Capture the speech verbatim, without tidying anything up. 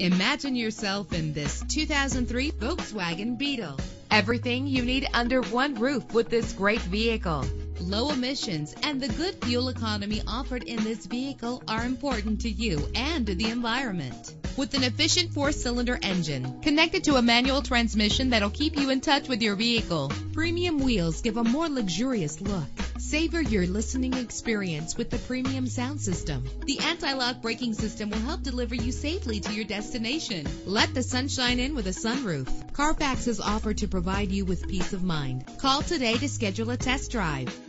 Imagine yourself in this two thousand three Volkswagen Beetle. Everything you need under one roof with this great vehicle. Low emissions and the good fuel economy offered in this vehicle are important to you and to the environment. With an efficient four-cylinder engine connected to a manual transmission that'll keep you in touch with your vehicle, premium wheels give a more luxurious look. Savor your listening experience with the premium sound system. The anti-lock braking system will help deliver you safely to your destination. Let the sunshine in with a sunroof. Carfax is offered to provide you with peace of mind. Call today to schedule a test drive.